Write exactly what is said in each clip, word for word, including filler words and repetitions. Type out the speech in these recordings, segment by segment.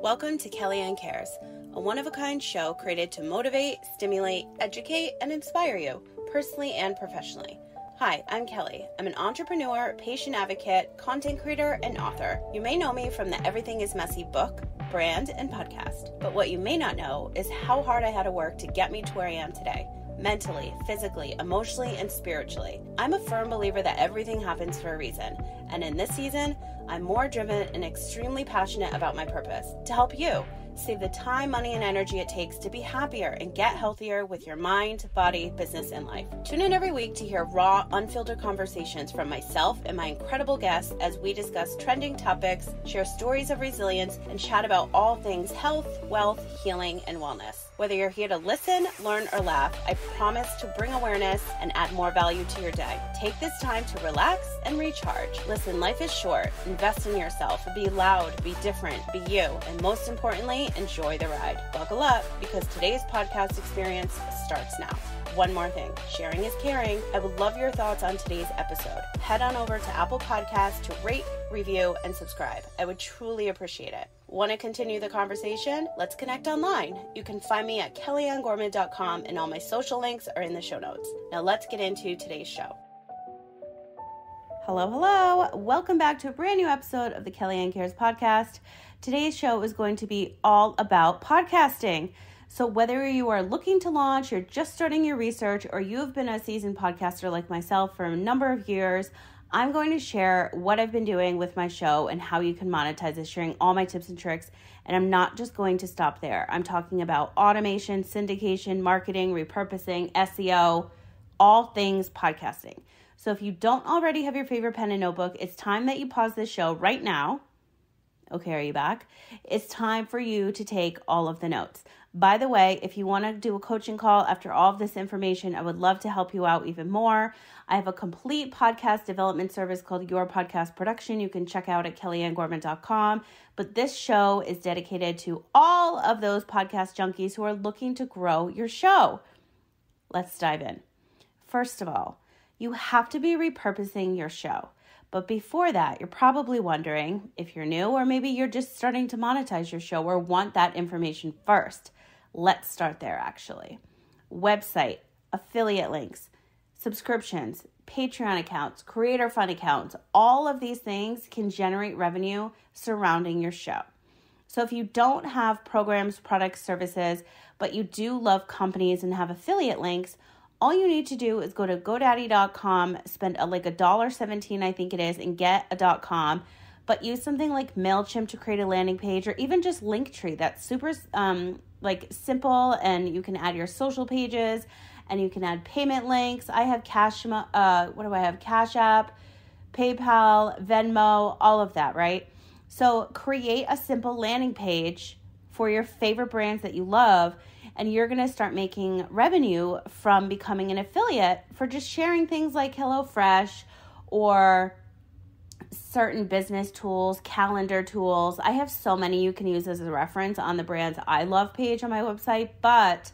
Welcome to Kelly Ann Cares, a one-of-a-kind show created to motivate, stimulate, educate, and inspire you, personally and professionally. Hi, I'm Kelly. I'm an entrepreneur, patient advocate, content creator, and author. You may know me from the Everything is Messy book, brand, and podcast. But what you may not know is how hard I had to work to get me to where I am today, mentally, physically, emotionally, and spiritually. I'm a firm believer that everything happens for a reason, and in this season, I'm more driven and extremely passionate about my purpose to help you save the time, money, and energy it takes to be happier and get healthier with your mind, body, business, and life. Tune in every week to hear raw, unfiltered conversations from myself and my incredible guests as we discuss trending topics, share stories of resilience, and chat about all things health, wealth, healing, and wellness. Whether you're here to listen, learn, or laugh, I promise to bring awareness and add more value to your day. Take this time to relax and recharge. Listen, life is short. Invest in yourself. Be loud, be different, be you, and most importantly, enjoy the ride. Buckle up, because today's podcast experience starts now. One more thing, sharing is caring. I would love your thoughts on today's episode. Head on over to Apple Podcasts to rate, review, and subscribe. I would truly appreciate it. Want to continue the conversation? Let's connect online. You can find me at kelly ann gorman dot com, and all my social links are in the show notes. Now let's get into today's show. Hello, hello. Welcome back to a brand new episode of the Kelly Ann Cares podcast. Today's show is going to be all about podcasting. So whether you are looking to launch, you're just starting your research, or you have been a seasoned podcaster like myself for a number of years, I'm going to share what I've been doing with my show and how you can monetize it, sharing all my tips and tricks. And I'm not just going to stop there. I'm talking about automation, syndication, marketing, repurposing, S E O, all things podcasting. So if you don't already have your favorite pen and notebook, it's time that you pause this show right now. Okay, are you back? It's time for you to take all of the notes. By the way, if you want to do a coaching call after all of this information, I would love to help you out even more. I have a complete podcast development service called Your Podcast Production. You can check out at kelly ann gorman dot com. But this show is dedicated to all of those podcast junkies who are looking to grow your show. Let's dive in. First of all, you have to be repurposing your show. But before that, you're probably wondering if you're new, or maybe you're just starting to monetize your show or want that information first. Let's start there, actually. Website, affiliate links, subscriptions, Patreon accounts, creator fund accounts, all of these things can generate revenue surrounding your show. So if you don't have programs, products, services, but you do love companies and have affiliate links, all you need to do is go to go daddy dot com, spend a, like one dollar and seventeen cents, I think it is, and get a .com, but use something like Mailchimp to create a landing page, or even just Linktree. That's super um, like simple, and you can add your social pages, and you can add payment links. I have Cash, uh, what do I have? Cash App, PayPal, Venmo, all of that, right? So create a simple landing page for your favorite brands that you love, and you're going to start making revenue from becoming an affiliate for just sharing things like HelloFresh or certain business tools, calendar tools. I have so many you can use as a reference on the brands I love page on my website. But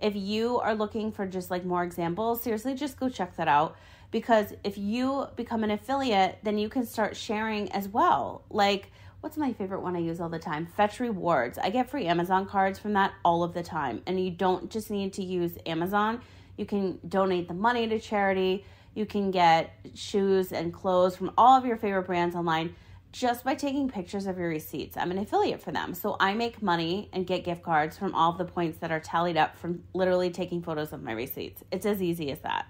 if you are looking for just like more examples, seriously, just go check that out. Because if you become an affiliate, then you can start sharing as well. Like, what's my favorite one I use all the time? Fetch Rewards. I get free Amazon cards from that all of the time. And you don't just need to use Amazon. You can donate the money to charity. You can get shoes and clothes from all of your favorite brands online just by taking pictures of your receipts. I'm an affiliate for them. So I make money and get gift cards from all of the points that are tallied up from literally taking photos of my receipts. It's as easy as that.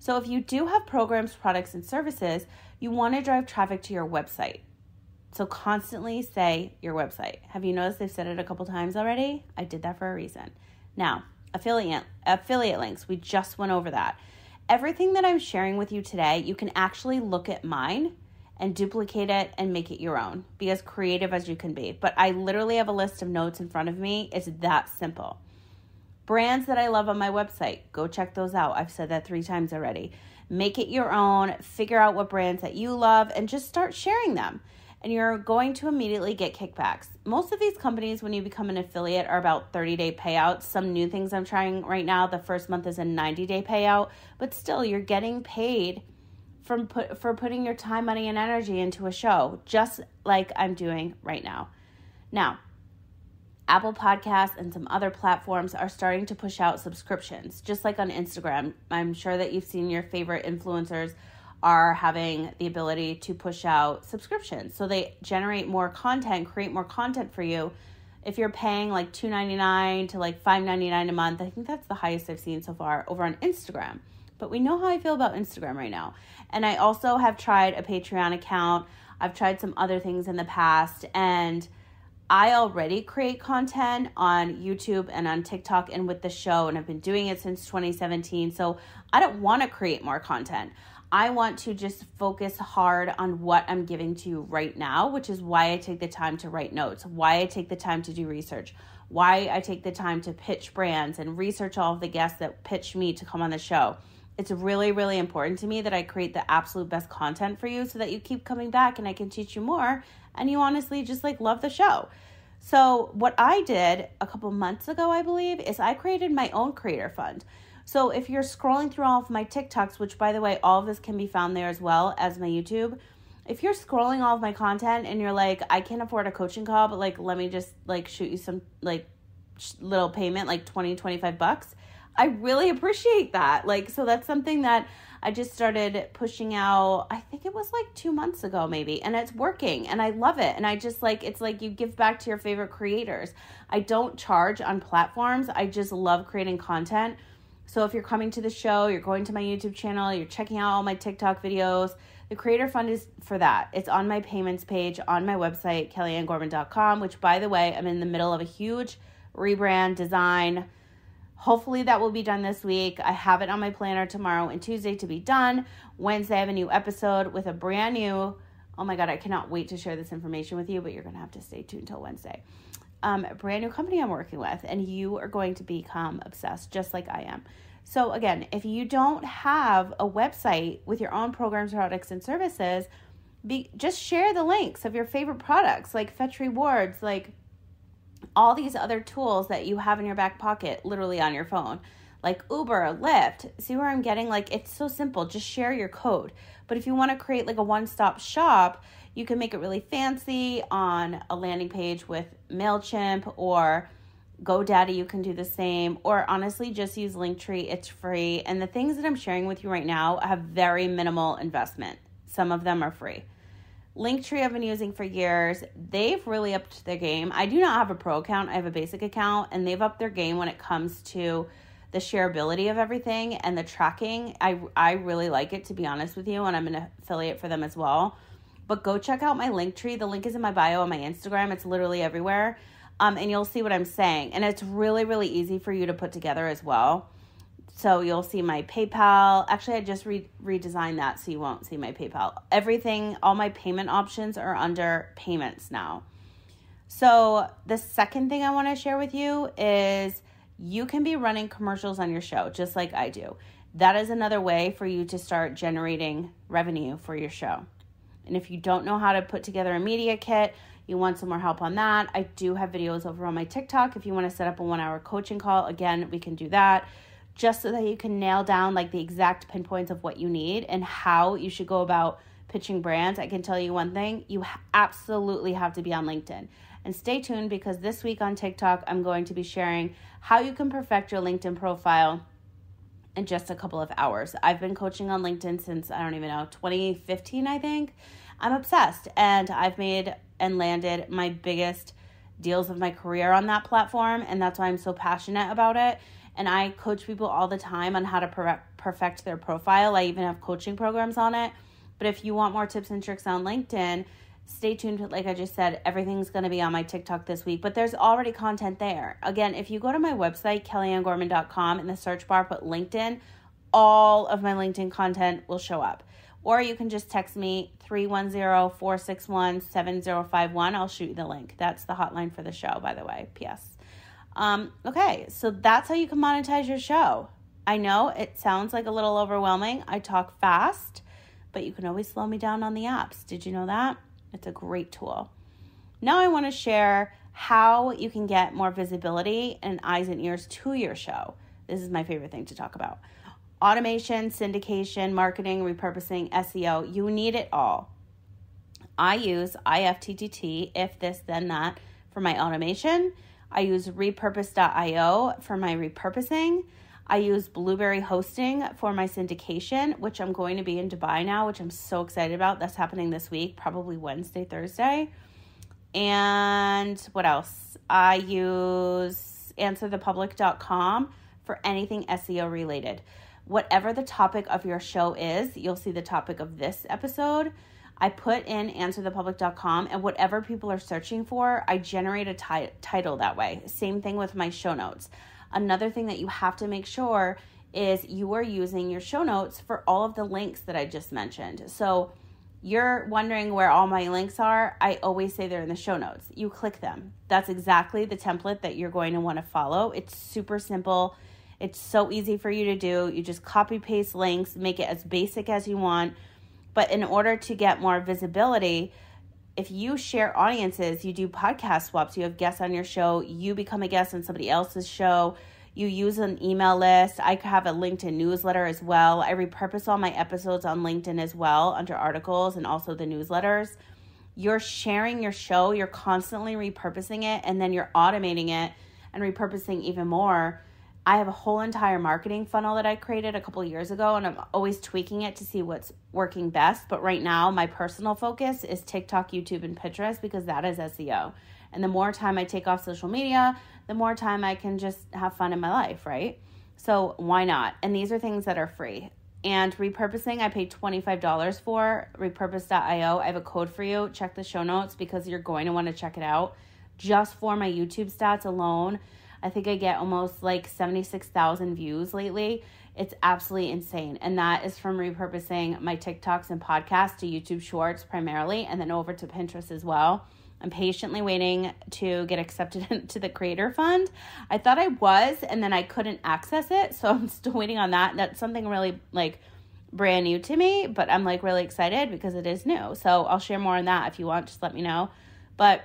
So if you do have programs, products, and services, you want to drive traffic to your website. So constantly say your website. Have you noticed they've said it a couple times already? I did that for a reason. Now, affiliate affiliate links, we just went over that. Everything that I'm sharing with you today, you can actually look at mine and duplicate it and make it your own. Be as creative as you can be. But I literally have a list of notes in front of me. It's that simple. Brands that I love on my website, go check those out. I've said that three times already. Make it your own. Figure out what brands that you love and just start sharing them. And you're going to immediately get kickbacks. Most of these companies, when you become an affiliate, are about thirty-day payouts. Some new things I'm trying right now, the first month is a ninety-day payout. But still, you're getting paid from put, for putting your time, money, and energy into a show, just like I'm doing right now. Now, Apple Podcasts and some other platforms are starting to push out subscriptions, just like on Instagram. I'm sure that you've seen your favorite influencers are having the ability to push out subscriptions. So they generate more content, create more content for you. If you're paying like two ninety-nine to like five ninety-nine a month, I think that's the highest I've seen so far over on Instagram. But we know how I feel about Instagram right now. And I also have tried a Patreon account. I've tried some other things in the past, and I already create content on YouTube and on TikTok and with the show, and I've been doing it since twenty seventeen. So I don't want to create more content. I want to just focus hard on what I'm giving to you right now, which is why I take the time to write notes, why I take the time to do research, why I take the time to pitch brands and research all of the guests that pitch me to come on the show. It's really, really important to me that I create the absolute best content for you so that you keep coming back and I can teach you more. And you honestly just like love the show. So what I did a couple months ago, I believe, is I created my own creator fund. So if you're scrolling through all of my TikToks, which by the way, all of this can be found there as well as my YouTube. If you're scrolling all of my content and you're like, I can't afford a coaching call, but like, let me just like shoot you some like little payment, like twenty, twenty-five bucks. I really appreciate that. Like, so that's something that I just started pushing out, I think it was like two months ago maybe, and it's working and I love it. And I just like, it's like you give back to your favorite creators. I don't charge on platforms. I just love creating content. So if you're coming to the show, you're going to my YouTube channel, you're checking out all my TikTok videos, the Creator Fund is for that. It's on my payments page on my website, kelly ann gorman dot com, which by the way, I'm in the middle of a huge rebrand design. Hopefully that will be done this week. I have it on my planner tomorrow and Tuesday to be done. Wednesday, I have a new episode with a brand new, oh my God, I cannot wait to share this information with you, but you're going to have to stay tuned till Wednesday. Um, a brand new company I'm working with, and you are going to become obsessed just like I am. So again, if you don't have a website with your own programs, products, and services, be, just share the links of your favorite products like Fetch Rewards, like all these other tools that you have in your back pocket, literally on your phone, like Uber, Lyft. See where I'm getting? Like, it's so simple. Just share your code. But if you want to create like a one-stop shop, you can make it really fancy on a landing page with Mailchimp or GoDaddy. You can do the same, or honestly, just use Linktree. It's free. And the things that I'm sharing with you right now have very minimal investment. Some of them are free. Linktree I've been using for years. They've really upped their game. I do not have a pro account. I have a basic account, and they've upped their game when it comes to the shareability of everything and the tracking. I, I really like it, to be honest with you, and I'm an affiliate for them as well. But go check out my Linktree. The link is in my bio on my Instagram. It's literally everywhere, um, and you'll see what I'm saying. And it's really, really easy for you to put together as well. So you'll see my PayPal. Actually, I just re- redesigned that so you won't see my PayPal. Everything, all my payment options are under payments now. So the second thing I want to share with you is you can be running commercials on your show just like I do. That is another way for you to start generating revenue for your show. And if you don't know how to put together a media kit, you want some more help on that, I do have videos over on my TikTok. If you want to set up a one-hour coaching call, again, we can do that. Just so that you can nail down like the exact pinpoints of what you need and how you should go about pitching brands. I can tell you one thing, you absolutely have to be on LinkedIn. And stay tuned, because this week on TikTok, I'm going to be sharing how you can perfect your LinkedIn profile in just a couple of hours. I've been coaching on LinkedIn since, I don't even know, twenty fifteen, I think. I'm obsessed, and I've made and landed my biggest deals of my career on that platform, and that's why I'm so passionate about it. And I coach people all the time on how to per- perfect their profile. I even have coaching programs on it. But if you want more tips and tricks on LinkedIn, stay tuned. Like I just said, everything's going to be on my TikTok this week, but there's already content there. Again, if you go to my website, kelly ann gorman dot com, in the search bar, put LinkedIn, all of my LinkedIn content will show up. Or you can just text me three one zero, four six one, seven zero five one. I'll shoot you the link. That's the hotline for the show, by the way. P S Um, okay, so that's how you can monetize your show. I know it sounds like a little overwhelming. I talk fast, but you can always slow me down on the apps. Did you know that? It's a great tool. Now I want to share how you can get more visibility and eyes and ears to your show. This is my favorite thing to talk about. Automation, syndication, marketing, repurposing, S E O, you need it all. I use I F T T T, if this, then that, for my automation. I use repurpose dot i o for my repurposing. I use Blueberry Hosting for my syndication, which I'm going to be in Dubai now, which I'm so excited about. That's happening this week, probably Wednesday, Thursday. And what else? I use answer the public dot com for anything S E O related. Whatever the topic of your show is, you'll see the topic of this episode. I put in answer the public dot com, and whatever people are searching for, I generate a ti- title that way. Same thing with my show notes. Another thing that you have to make sure is you are using your show notes for all of the links that I just mentioned. So you're wondering where all my links are. I always say they're in the show notes. You click them. That's exactly the template that you're going to want to follow. It's super simple. It's so easy for you to do. You just copy paste links, make it as basic as you want. But in order to get more visibility, if you share audiences, you do podcast swaps, you have guests on your show, you become a guest on somebody else's show, you use an email list. I have a LinkedIn newsletter as well. I repurpose all my episodes on LinkedIn as well under articles and also the newsletters. You're sharing your show, you're constantly repurposing it, and then you're automating it and repurposing even more. I have a whole entire marketing funnel that I created a couple of years ago, and I'm always tweaking it to see what's working best. But right now, my personal focus is TikTok, YouTube, and Pinterest because that is S E O. And the more time I take off social media, the more time I can just have fun in my life, right? So why not? And these are things that are free. And repurposing, I pay twenty-five dollars for repurpose dot i o. I have a code for you. Check the show notes because you're going to want to check it out. Just for my YouTube stats alone, I think I get almost like seventy-six thousand views lately. It's absolutely insane. And that is from repurposing my TikToks and podcasts to YouTube Shorts primarily, and then over to Pinterest as well. I'm patiently waiting to get accepted into the Creator Fund. I thought I was, and then I couldn't access it. So I'm still waiting on that. That's something really like brand new to me, but I'm like really excited because it is new. So I'll share more on that if you want, just let me know. But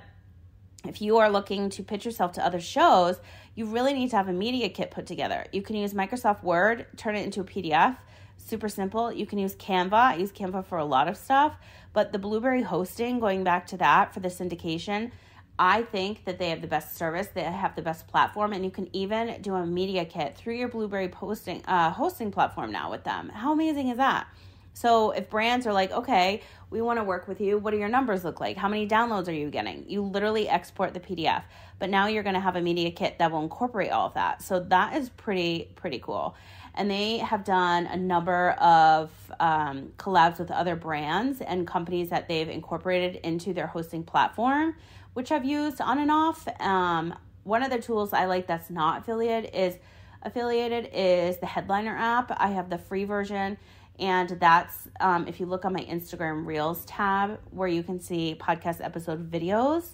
if you are looking to pitch yourself to other shows, you really need to have a media kit put together. You can use Microsoft Word, turn it into a P D F, super simple. You can use Canva. I use Canva for a lot of stuff, but the Blueberry Hosting, going back to that for the syndication, I think that they have the best service. They have the best platform, and you can even do a media kit through your Blueberry posting, uh, hosting platform now with them. How amazing is that? So if brands are like, okay, we want to work with you, what do your numbers look like? How many downloads are you getting? You literally export the P D F, but now you're going to have a media kit that will incorporate all of that. So that is pretty, pretty cool. And they have done a number of um, collabs with other brands and companies that they've incorporated into their hosting platform, which I've used on and off. Um, one of the tools I like that's not affiliated is, affiliated is the Headliner app. I have the free version. And that's, um, if you look on my Instagram Reels tab, where you can see podcast episode videos.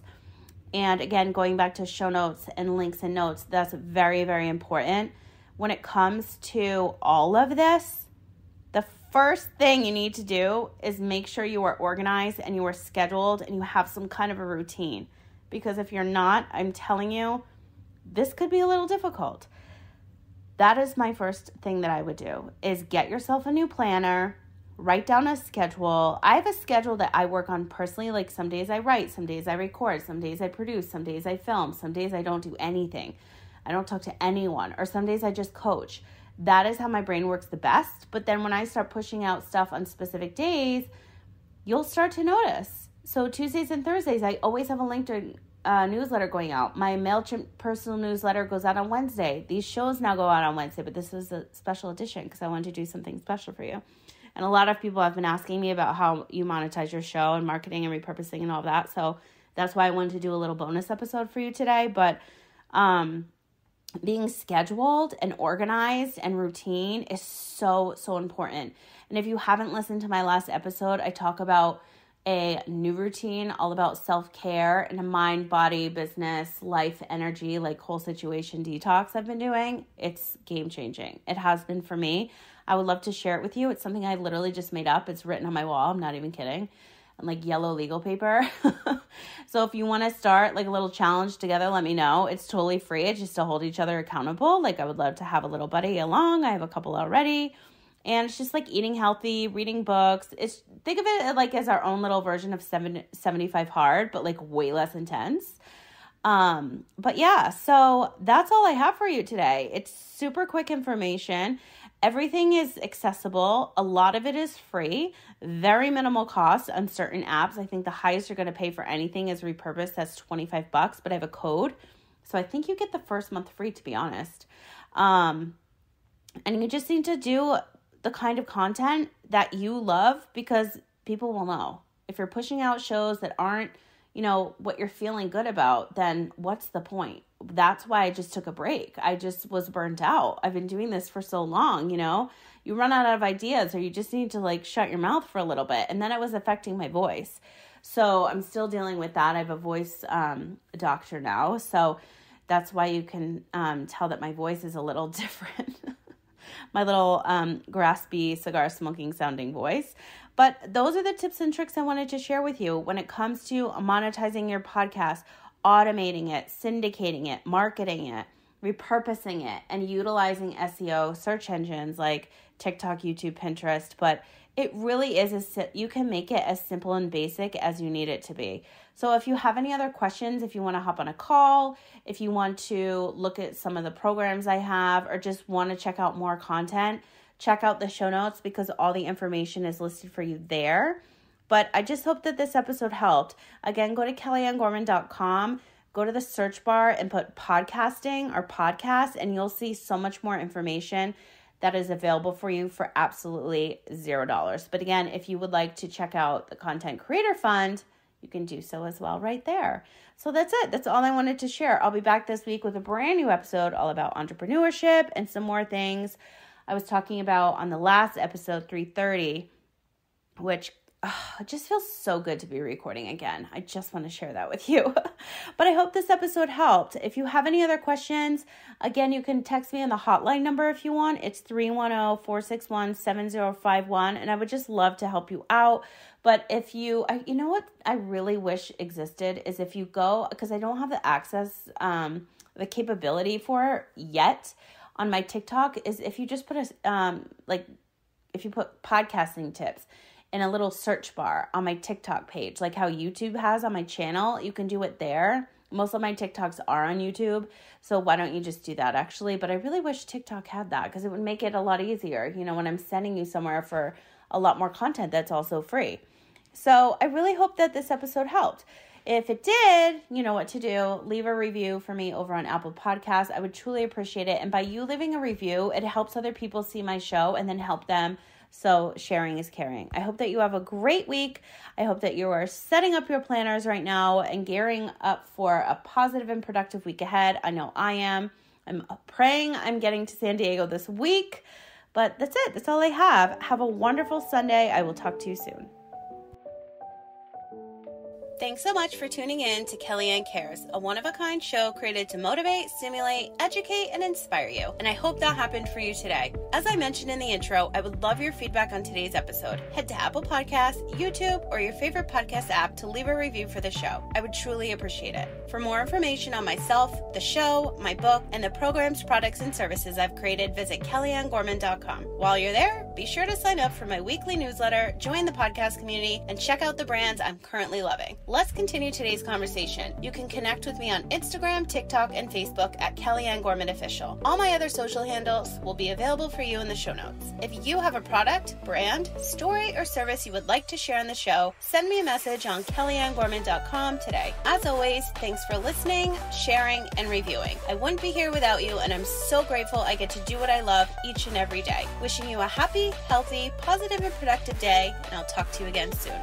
And again, going back to show notes and links and notes, that's very, very important. When it comes to all of this, the first thing you need to do is make sure you are organized and you are scheduled and you have some kind of a routine. Because if you're not, I'm telling you, this could be a little difficult. That is my first thing that I would do, is get yourself a new planner, write down a schedule. I have a schedule that I work on personally. Like some days I write, some days I record, some days I produce, some days I film, some days I don't do anything. I don't talk to anyone, or some days I just coach. That is how my brain works the best. But then when I start pushing out stuff on specific days, you'll start to notice. So Tuesdays and Thursdays, I always have a LinkedIn Uh, newsletter going out. My Mailchimp personal newsletter goes out on Wednesday. These shows now go out on Wednesday, but this was a special edition because I wanted to do something special for you. And a lot of people have been asking me about how you monetize your show and marketing and repurposing and all that. So that's why I wanted to do a little bonus episode for you today. But um, being scheduled and organized and routine is so, so important. And if you haven't listened to my last episode, I talk about a new routine all about self-care and a mind, body, business, life, energy, like whole situation detox I've been doing. It's game-changing. It has been for me. I would love to share it with you. It's something I literally just made up. It's written on my wall. I'm not even kidding. And like yellow legal paper. So if you want to start like a little challenge together, let me know. It's totally free. It's just to hold each other accountable. Like I would love to have a little buddy along. I have a couple already. And it's just like eating healthy, reading books. It's, think of it like as our own little version of seven, seventy-five hard, but like way less intense. Um, but yeah, so that's all I have for you today. It's super quick information. Everything is accessible. A lot of it is free, very minimal cost on certain apps. I think the highest you're going to pay for anything is Repurpose. That's twenty-five bucks, but I have a code. So I think you get the first month free, to be honest. Um, and you just need to do the kind of content that you love, because people will know. If you're pushing out shows that aren't, you know, what you're feeling good about, then what's the point? That's why I just took a break. I just was burnt out. I've been doing this for so long, you know, you run out of ideas, or you just need to like shut your mouth for a little bit. And then it was affecting my voice. So I'm still dealing with that. I have a voice um, doctor now. So that's why you can um, tell that my voice is a little different. My little um, graspy, cigar smoking sounding voice. But those are the tips and tricks I wanted to share with you when it comes to monetizing your podcast, automating it, syndicating it, marketing it, repurposing it, and utilizing S E O search engines like TikTok, YouTube, Pinterest. But it really is, a, you can make it as simple and basic as you need it to be. So if you have any other questions, if you want to hop on a call, if you want to look at some of the programs I have, or just want to check out more content, check out the show notes, because all the information is listed for you there. But I just hope that this episode helped. Again, go to kelly ann gorman dot com, go to the search bar and put podcasting or podcast, and you'll see so much more information that is available for you for absolutely zero dollars. But again, if you would like to check out the Content Creator Fund, you can do so as well right there. So that's it. That's all I wanted to share. I'll be back this week with a brand new episode all about entrepreneurship and some more things I was talking about on the last episode, three thirty, which oh, it just feels so good to be recording again. I just want to share that with you. But I hope this episode helped. If you have any other questions, again, you can text me on the hotline number if you want. It's three one zero, four six one, seven zero five one. And I would just love to help you out. But if you, I, you know what I really wish existed is if you go, because I don't have the access, um, the capability for it yet on my TikTok, is if you just put a, um, like if you put podcasting tips in a little search bar on my TikTok page, like how YouTube has on my channel. You can do it there. Most of my TikToks are on YouTube, so why don't you just do that, actually? But I really wish TikTok had that, because it would make it a lot easier, you know, when I'm sending you somewhere for a lot more content that's also free. So I really hope that this episode helped. If it did, you know what to do. Leave a review for me over on Apple Podcasts. I would truly appreciate it. And by you leaving a review, it helps other people see my show and then help them. So sharing is caring. I hope that you have a great week. I hope that you are setting up your planners right now and gearing up for a positive and productive week ahead. I know I am. I'm praying I'm getting to San Diego this week. But that's it. That's all I have. Have a wonderful Sunday. I will talk to you soon. Thanks so much for tuning in to Kelly Ann Cares, a one-of-a-kind show created to motivate, stimulate, educate, and inspire you. And I hope that happened for you today. As I mentioned in the intro, I would love your feedback on today's episode. Head to Apple Podcasts, YouTube, or your favorite podcast app to leave a review for the show. I would truly appreciate it. For more information on myself, the show, my book, and the programs, products, and services I've created, visit kelly ann gorman dot com. While you're there, be sure to sign up for my weekly newsletter, join the podcast community, and check out the brands I'm currently loving. Let's continue today's conversation. You can connect with me on Instagram, TikTok, and Facebook at Kelly Ann Gorman Official. All my other social handles will be available for you in the show notes. If you have a product, brand, story, or service you would like to share on the show, send me a message on kelly ann gorman dot com today. As always, thanks for listening, sharing, and reviewing. I wouldn't be here without you, and I'm so grateful I get to do what I love each and every day. Wishing you a happy, healthy, positive, and productive day, and I'll talk to you again soon.